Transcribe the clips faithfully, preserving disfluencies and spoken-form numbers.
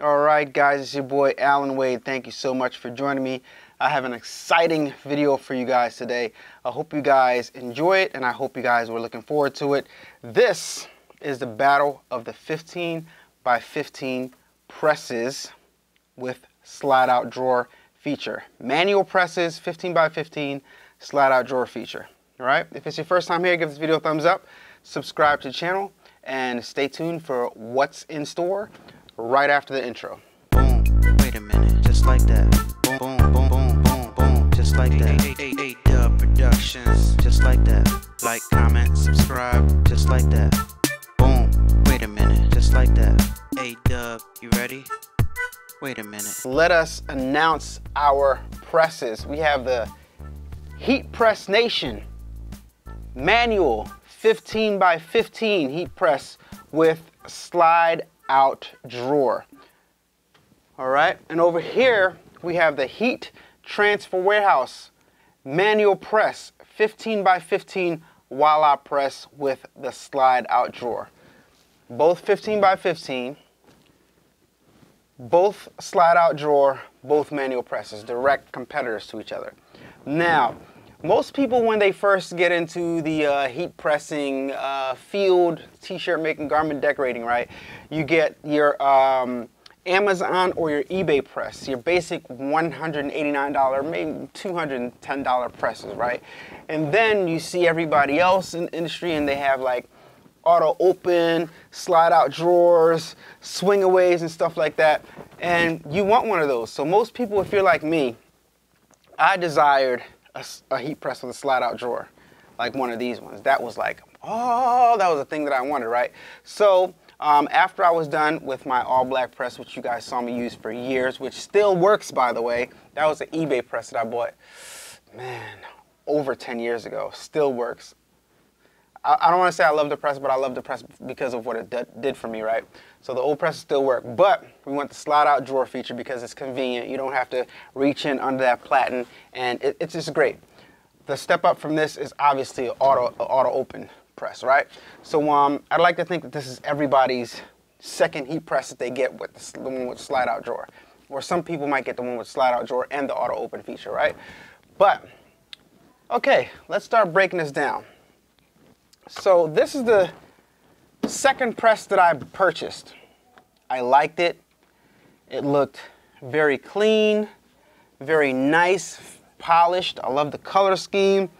All right, guys, it's your boy Allan Wade. Thank you so much for joining me. I have an exciting video for you guys today. I hope you guys enjoy it, and I hope you guys were looking forward to it. This is the battle of the fifteen by fifteen presses with slide out drawer feature. Manual presses, fifteen by fifteen, slide out drawer feature. All right, if it's your first time here, give this video a thumbs up, subscribe to the channel, and stay tuned for what's in store right after the intro. Boom, wait a minute, just like that. Boom, boom, boom, boom, boom, boom, just like that. A-Dubb Productions, just like that. Like, comment, subscribe, just like that. Boom, wait a minute, just like that. A-Dubb, you ready? Wait a minute. Let us announce our presses. We have the Heat Press Nation manual fifteen by fifteen heat press with slide out drawer. All right, and over here we have the Heat Transfer Warehouse manual press fifteen by fifteen Walla press with the slide out drawer. Both fifteen by fifteen, both slide out drawer, both manual presses, direct competitors to each other. Now, most people, when they first get into the uh, heat pressing uh, field, t-shirt making, garment decorating, right, you get your um, Amazon or your eBay press, your basic one hundred eighty-nine dollars, maybe two hundred ten dollars presses, right? And then you see everybody else in the industry, and they have like auto open, slide out drawers, swing aways and stuff like that, and you want one of those. So most people, if you're like me, I desired A, a heat press with a slide out drawer, like one of these ones. That was like, oh, that was a thing that I wanted, right? So um, after I was done with my all black press, which you guys saw me use for years, which still works, by the way, that was an eBay press that I bought, man, over ten years ago, still works. I, I don't want to say I love the press, but I love the press because of what it did for me, right? So the old presses still work, but we want the slide out drawer feature because it's convenient. You don't have to reach in under that platen, and it, it's just great. The step up from this is obviously an auto, an auto open press, right? So um, I'd like to think that this is everybody's second heat press that they get with the, the one with slide out drawer, or some people might get the one with slide out drawer and the auto open feature, right? But, okay, let's start breaking this down. So this is the second press that I purchased. I liked it. It looked very clean, very nice, polished. I love the color scheme.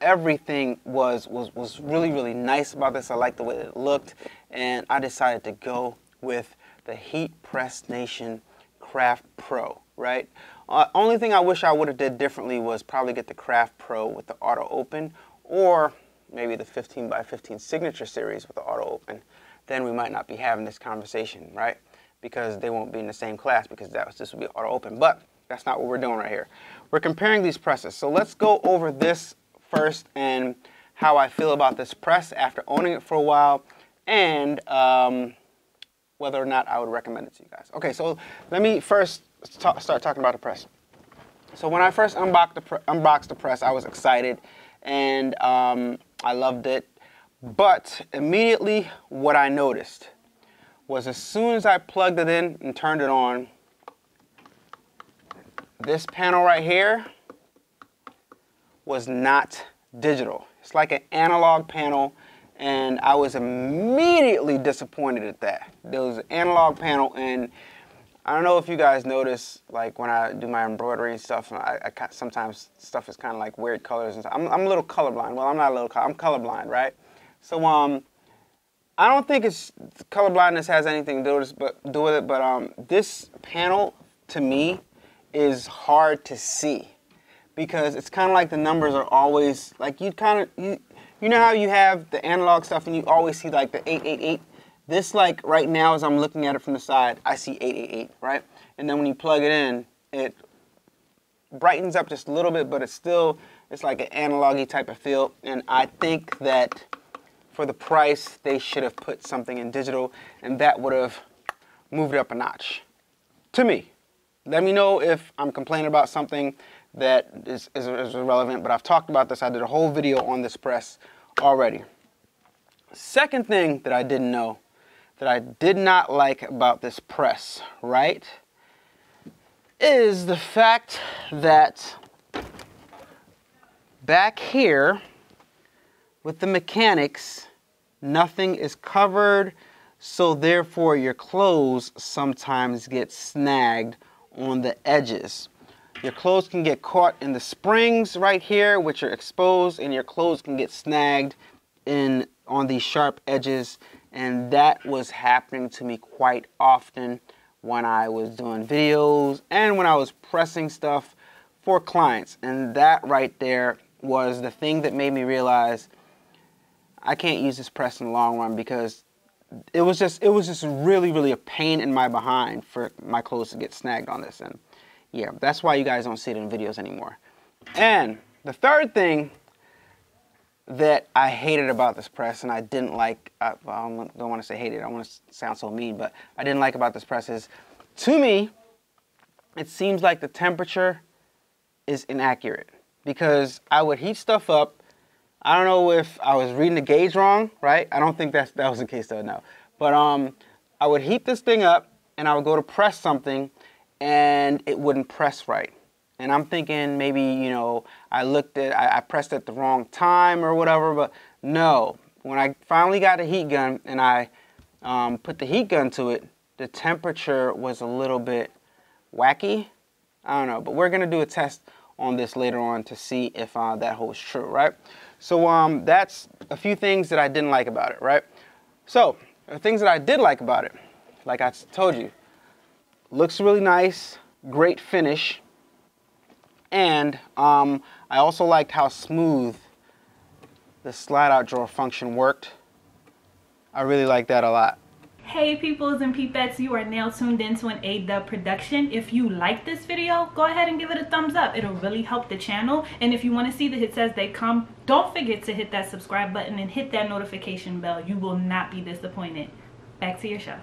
Everything was, was, was really, really nice about this. I liked the way it looked, and I decided to go with the Heat Press Nation Craft Pro, right? Uh, only thing I wish I would have did differently was probably get the Craft Pro with the auto open, or maybe the fifteen by fifteen signature series with the auto open, then we might not be having this conversation, right? Because they won't be in the same class, because that was, this would be auto open, but that's not what we're doing right here. We're comparing these presses. So let's go over this first and how I feel about this press after owning it for a while, and um, whether or not I would recommend it to you guys. Okay, so let me first ta- start talking about the press. So when I first unboxed the, pre unboxed the press, I was excited, and um, I loved it, but immediately what I noticed was as soon as I plugged it in and turned it on, this panel right here was not digital. It's like an analog panel, and I was immediately disappointed at that. There was an analog panel, and I don't know if you guys notice, like when I do my embroidery and stuff, and I, I sometimes stuff is kind of like weird colors and stuff. I'm, I'm a little colorblind. Well, I'm not a little color, I'm colorblind, right? So um, I don't think it's colorblindness has anything to do with this, but do with it. But um, this panel to me is hard to see because it's kind of like the numbers are always like you kind of you you know how you have the analog stuff and you always see like the eight eight eight. This, like right now, as I'm looking at it from the side, I see eight eight eight, right? And then when you plug it in, it brightens up just a little bit, but it's still, it's like an analog-y type of feel. And I think that for the price, they should have put something in digital, and that would have moved it up a notch. To me, let me know if I'm complaining about something that is, is, is irrelevant, but I've talked about this. I did a whole video on this press already. Second thing that I didn't know that I did not like about this press, right, is the fact that back here with the mechanics, nothing is covered, so therefore your clothes sometimes get snagged on the edges. Your clothes can get caught in the springs right here, which are exposed, and your clothes can get snagged in on these sharp edges, and that was happening to me quite often when I was doing videos and when I was pressing stuff for clients. And that right there was the thing that made me realize I can't use this press in the long run, because it was just it was just really, really a pain in my behind for my clothes to get snagged on this. And yeah, that's why you guys don't see it in videos anymore. And the third thing that I hated about this press, and I didn't like, I don't want to say hated, I don't want to sound so mean, but I didn't like about this press is, to me, it seems like the temperature is inaccurate, because I would heat stuff up. I don't know if I was reading the gauge wrong, right? I don't think that's, that was the case though, no. But um, I would heat this thing up and I would go to press something and it wouldn't press right. And I'm thinking maybe, you know, I looked at, I, I pressed at the wrong time or whatever, but no. When I finally got a heat gun and I um, put the heat gun to it, the temperature was a little bit wacky. I don't know, but we're gonna do a test on this later on to see if uh, that holds true, right? So um, that's a few things that I didn't like about it, right? So the things that I did like about it, like I told you, looks really nice, great finish, and um, I also liked how smooth the slide-out drawer function worked. I really liked that a lot. Hey peoples and peepettes, you are now tuned into an A-Dubb production. If you like this video, go ahead and give it a thumbs up. It'll really help the channel. And if you want to see the hits as they come, don't forget to hit that subscribe button and hit that notification bell. You will not be disappointed. Back to your show.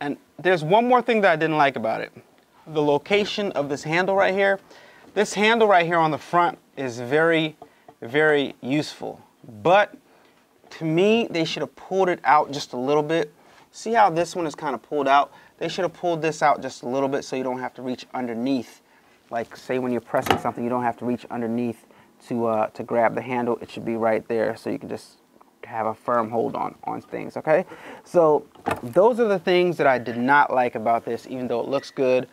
And there's one more thing that I didn't like about it. The location of this handle right here. This handle right here on the front is very, very useful. But to me, they should have pulled it out just a little bit. See how this one is kind of pulled out? They should have pulled this out just a little bit so you don't have to reach underneath. Like say when you're pressing something, you don't have to reach underneath to, uh, to grab the handle. It should be right there so you can just have a firm hold on, on things, okay? So those are the things that I did not like about this, even though it looks good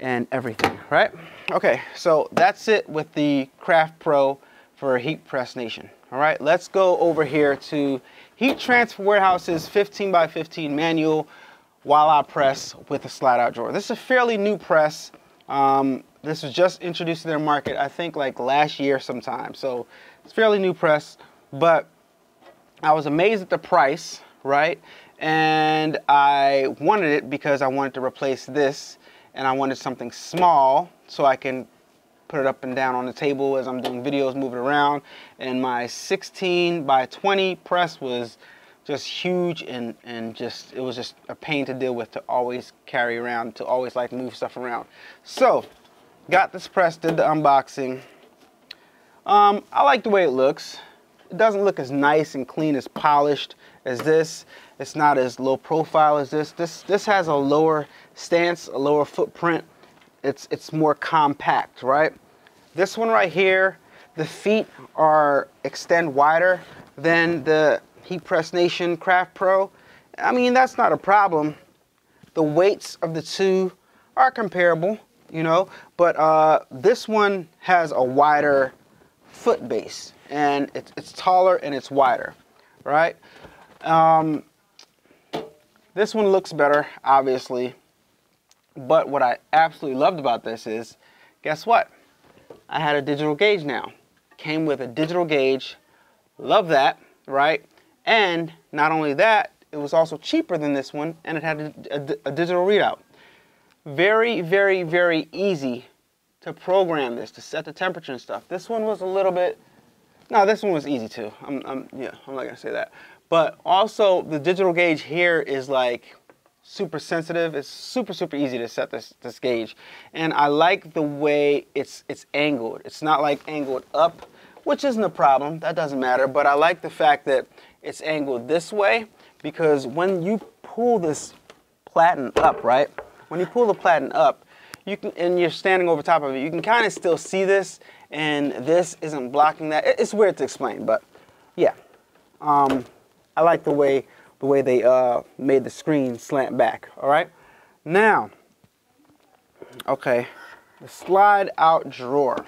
and everything, right? Okay, so that's it with the Craft Pro for Heat Press Nation. All right, let's go over here to Heat Transfer Warehouse's fifteen by fifteen manual Walla press with a slide-out drawer. This is a fairly new press. Um, this was just introduced to their market, I think, like last year sometime. So it's a fairly new press, but I was amazed at the price, right? And I wanted it because I wanted to replace this, and I wanted something small so I can put it up and down on the table as I'm doing videos, move it around. And my sixteen by twenty press was just huge, and, and just, it was just a pain to deal with, to always carry around, to always like move stuff around. So got this press, did the unboxing. Um, I like the way it looks. It doesn't look as nice and clean, as polished as this. It's not as low profile as this. This, this has a lower stance, a lower footprint. It's, it's more compact, right? This one right here, the feet are extend wider than the Heat Press Nation Craft Pro. I mean, that's not a problem. The weights of the two are comparable, you know, but uh, this one has a wider foot base, and it's, it's taller and it's wider, right? Um, this one looks better, obviously. But what I absolutely loved about this is, guess what? I had a digital gauge now. Came with a digital gauge. Love that, right? And not only that, it was also cheaper than this one, and it had a, a, a digital readout. Very, very, very easy to program this, to set the temperature and stuff. This one was a little bit, no, this one was easy too. I'm, I'm, yeah, I'm not gonna say that. But also, the digital gauge here is like, super sensitive. It's super, super easy to set this, this gauge. And I like the way it's, it's angled. It's not like angled up, which isn't a problem. That doesn't matter. But I like the fact that it's angled this way because when you pull this platen up, right? When you pull the platen up, you can, and you're standing over top of it, you can kind of still see this, and this isn't blocking that. It's weird to explain, but yeah. Um, I like the way the way they uh, made the screen slant back, all right? Now, okay, the slide out drawer.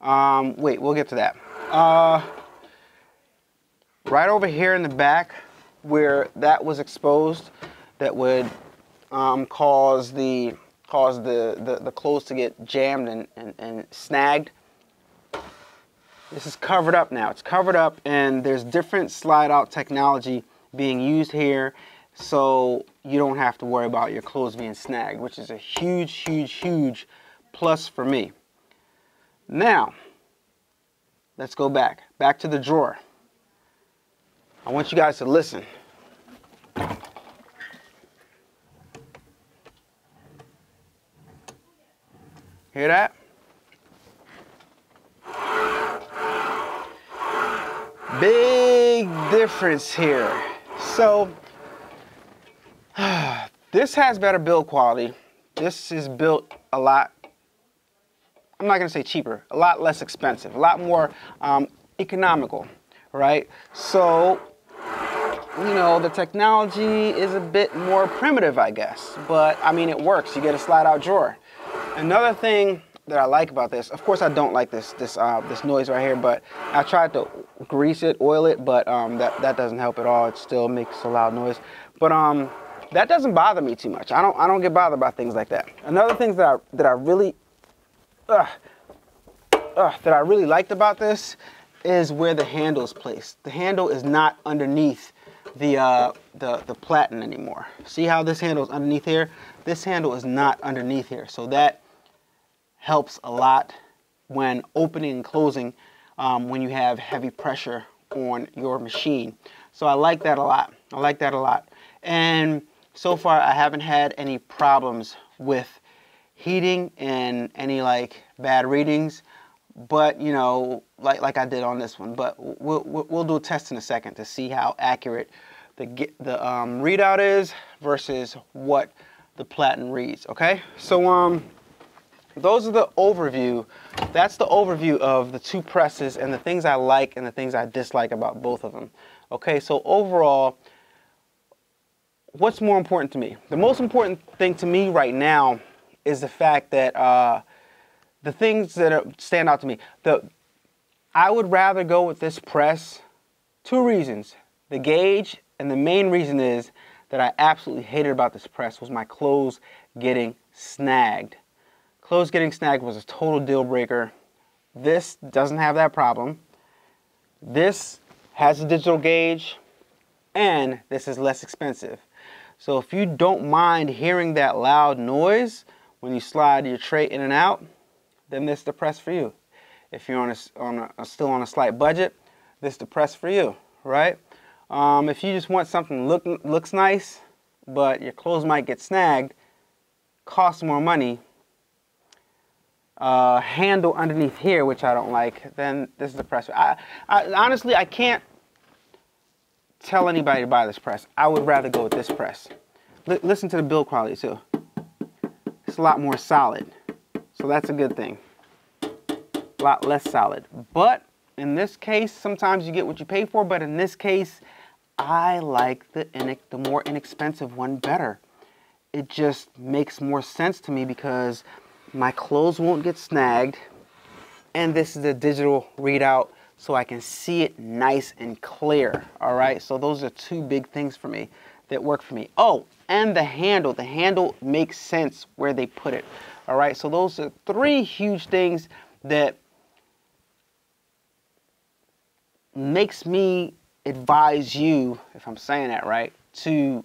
Um, wait, we'll get to that. Uh, right over here in the back where that was exposed, that would um, cause the cause the, the, the clothes to get jammed and, and, and snagged. This is covered up now. It's covered up, and there's different slide out technology being used here, so you don't have to worry about your clothes being snagged, which is a huge, huge, huge plus for me. Now, let's go back, back to the drawer. I want you guys to listen. Hear that? Big difference here. So, this has better build quality. This is built a lot, I'm not gonna say cheaper, a lot less expensive, a lot more um, economical, right? So, you know, the technology is a bit more primitive, I guess, but I mean, it works. You get a slide out drawer. Another thing that I like about this, of course I don't like this this uh, this noise right here, but I tried to grease it, oil it, but um, that, that doesn't help at all. It still makes a loud noise, but um, that doesn't bother me too much. I don't I don't get bothered by things like that. Another thing that I, that I really uh, uh, that I really liked about this is where the handle is placed. The handle is not underneath the uh, the the platen anymore. See how this handle is underneath here? This handle is not underneath here, so that helps a lot when opening and closing um, when you have heavy pressure on your machine. So I like that a lot. I like that a lot. And so far I haven't had any problems with heating and any like bad readings, but you know, like, like I did on this one, but we'll, we'll do a test in a second to see how accurate the, the um, readout is versus what the platen reads, okay? So, um. Those are the overview. That's the overview of the two presses and the things I like and the things I dislike about both of them. Okay, so overall, what's more important to me? The most important thing to me right now is the fact that uh, the things that are, stand out to me. The, I would rather go with this press, two reasons. The gauge, and the main reason is that I absolutely hated about this press was my clothes getting snagged. Clothes getting snagged was a total deal breaker. This doesn't have that problem. This has a digital gauge, and this is less expensive. So if you don't mind hearing that loud noise when you slide your tray in and out, then this is the press for you. If you're on a, on a, still on a slight budget, this is the press for you, right? Um, if you just want something look looks nice, but your clothes might get snagged, costs more money, Uh, handle underneath here, which I don't like, then this is the press. I, I, honestly, I can't tell anybody to buy this press. I would rather go with this press. L- listen to the build quality too. It's a lot more solid, so that's a good thing. A lot less solid, but in this case, sometimes you get what you pay for, but in this case, I like the, in- the more inexpensive one better. It just makes more sense to me because my clothes won't get snagged, and this is a digital readout so I can see it nice and clear, all right? So those are two big things for me that work for me. Oh, and the handle. The handle makes sense where they put it, all right? So those are three huge things that makes me advise you, if I'm saying that right, to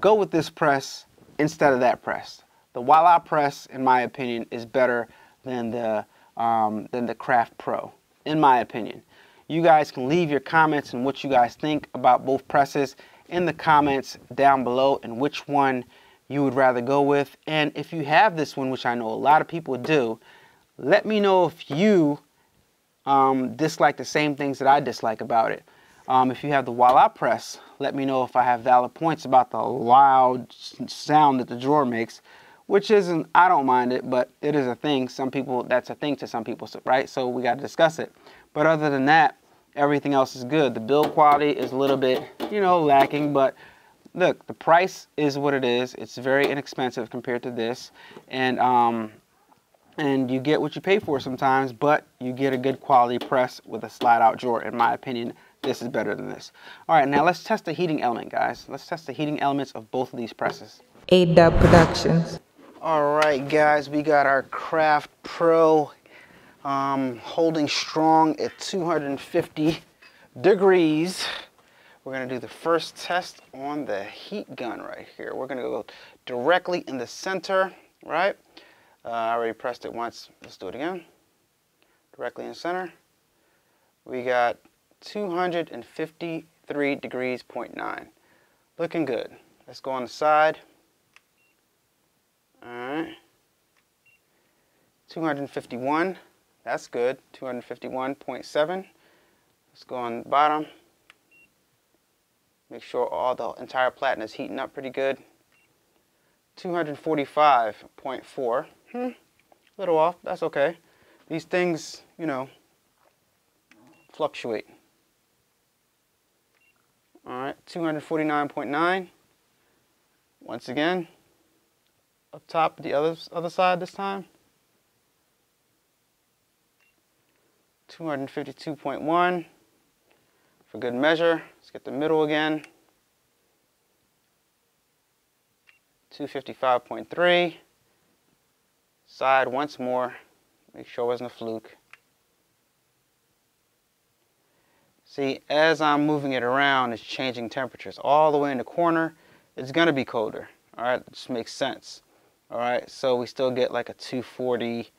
go with this press instead of that press. The Walla press, in my opinion, is better than the, um, than the Craft Pro, in my opinion. You guys can leave your comments and what you guys think about both presses in the comments down below and which one you would rather go with. And if you have this one, which I know a lot of people do, let me know if you um, dislike the same things that I dislike about it. Um, if you have the Walla press, let me know if I have valid points about the loud sound that the drawer makes, which isn't, I don't mind it, but it is a thing. Some people, that's a thing to some people, right? So we got to discuss it. But other than that, everything else is good. The build quality is a little bit, you know, lacking, but look, the price is what it is. It's very inexpensive compared to this. And, um, and you get what you pay for sometimes, but you get a good quality press with a slide out drawer, in my opinion. This is better than this. All right, now let's test the heating element, guys. Let's test the heating elements of both of these presses. A-Dubb Productions. All right, guys, we got our Craft Pro um, holding strong at two hundred fifty degrees. We're gonna do the first test on the heat gun right here. We're gonna go directly in the center, right? Uh, I already pressed it once. Let's do it again. Directly in the center. We got two hundred fifty-three degrees point nine. Looking good. Let's go on the side. All right. two hundred fifty-one. That's good. two hundred fifty-one point seven. Let's go on the bottom. Make sure all the entire platen is heating up pretty good. two hundred forty-five point four. Hmm. A little off. That's okay. These things, you know, fluctuate. All right, two hundred forty-nine point nine. Once again, up top, the other, other side this time. two hundred fifty-two point one for good measure. Let's get the middle again. two hundred fifty-five point three. Side once more. Make sure it wasn't a fluke. See, as I'm moving it around, it's changing temperatures. All the way in the corner, it's gonna be colder. All right, it just makes sense. All right, so we still get like a two forty,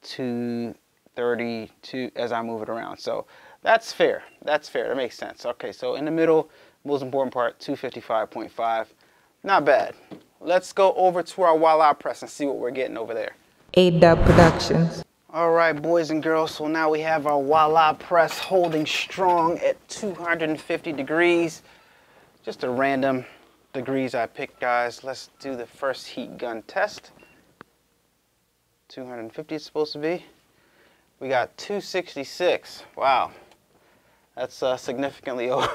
two thirty-two as I move it around. So that's fair, that's fair, that makes sense. Okay, so in the middle, most important part, two fifty-five point five, not bad. Let's go over to our Walla press and see what we're getting over there. A-Dubb Productions. All right, boys and girls, so now we have our Walla press holding strong at two hundred fifty degrees. Just a random degrees I picked, guys. Let's do the first heat gun test. two hundred fifty it's supposed to be. We got two sixty-six. Wow, that's uh, significantly over,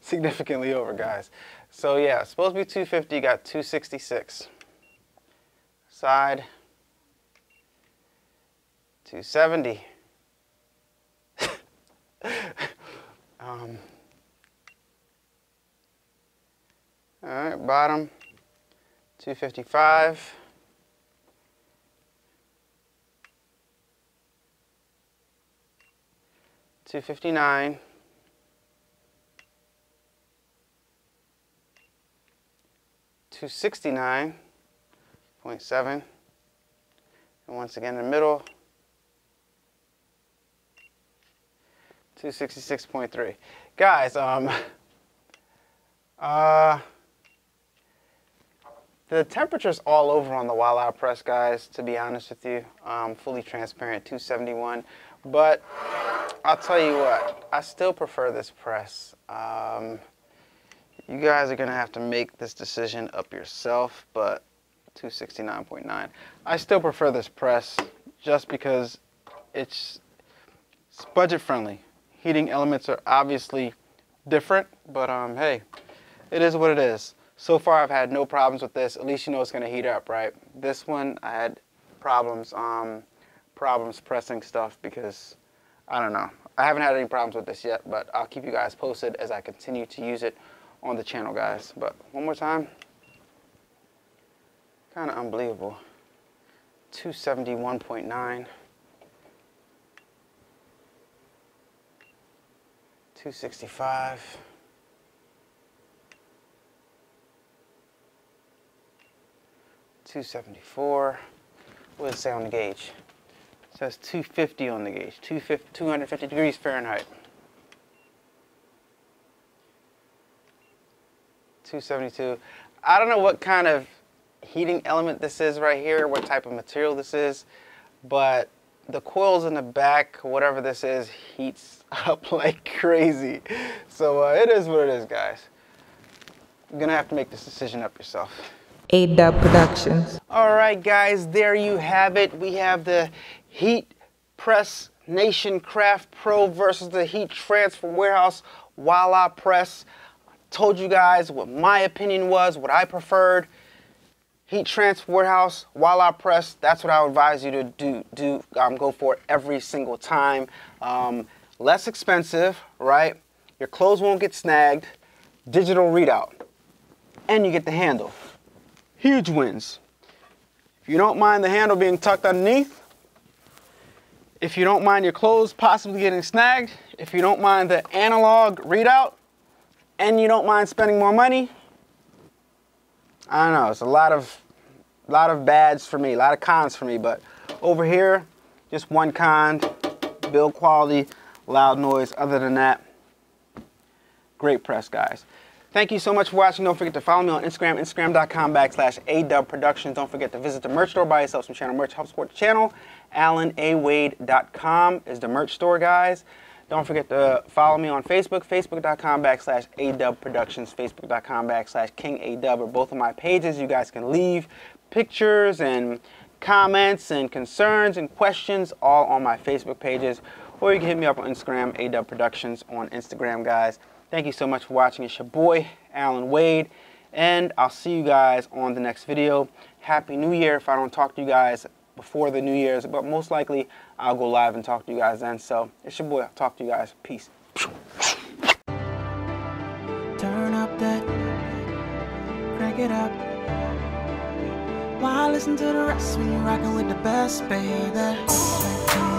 significantly over, guys. So yeah, it's supposed to be two fifty, got two sixty-six. Side. two seventy. um, all right, bottom, two fifty-five. two fifty-nine. two sixty-nine point seven. And once again in the middle, two sixty-six point three. Guys, um, uh, the temperature's all over on the Walla press, guys, to be honest with you. Um, fully transparent, two seventy-one. But I'll tell you what, I still prefer this press. Um, you guys are gonna have to make this decision up yourself, but two sixty-nine point nine. I still prefer this press just because it's, it's budget friendly. Heating elements are obviously different, but um, hey, it is what it is. So far, I've had no problems with this. At least you know it's gonna heat up, right? This one, I had problems, um, problems pressing stuff because, I don't know. I haven't had any problems with this yet, but I'll keep you guys posted as I continue to use it on the channel, guys. But one more time, kinda unbelievable. two seventy-one point nine. two sixty-five. two seventy-four. What does it say on the gauge? It says two fifty on the gauge. two hundred fifty degrees Fahrenheit. two seventy-two. I don't know what kind of heating element this is right here, what type of material this is, but the coils in the back, whatever this is, heats up like crazy. So uh, it is what it is, guys. You're gonna have to make this decision up yourself. A-Dubb Productions. All right, guys, there you have it. We have the Heat Press Nation Craft Pro versus the Heat Transfer Warehouse Walla press. I told you guys what my opinion was, what I preferred. Heat Transfer Warehouse Walla press. That's what I would advise you to do. Do um, go for it every single time. Um, less expensive, right? Your clothes won't get snagged. Digital readout, and you get the handle. Huge wins. If you don't mind the handle being tucked underneath, if you don't mind your clothes possibly getting snagged, if you don't mind the analog readout, and you don't mind spending more money, I don't know, it's a lot of, lot of bads for me, a lot of cons for me, but over here, just one con, build quality, loud noise. Other than that, great press, guys. Thank you so much for watching. Don't forget to follow me on Instagram, instagram.com backslash A-Dubb Productions. Don't forget to visit the merch store, buy yourself some channel merch, help support the channel. Allan A Wade dot com is the merch store, guys. Don't forget to follow me on Facebook, facebook.com backslash A-Dubb Productions, facebook.com backslash King A-Dubb are both of my pages. You guys can leave pictures and comments and concerns and questions all on my Facebook pages, or you can hit me up on Instagram, A-Dubb Productions on Instagram, guys. Thank you so much for watching. It's your boy, Allan Wade, and I'll see you guys on the next video. Happy New Year if I don't talk to you guys before the New Year's, but most likely I'll go live and talk to you guys then. So it's your boy. I'll talk to you guys. Peace. Turn up that, crank it up. Why listen to the rest when you're rocking with the best, baby?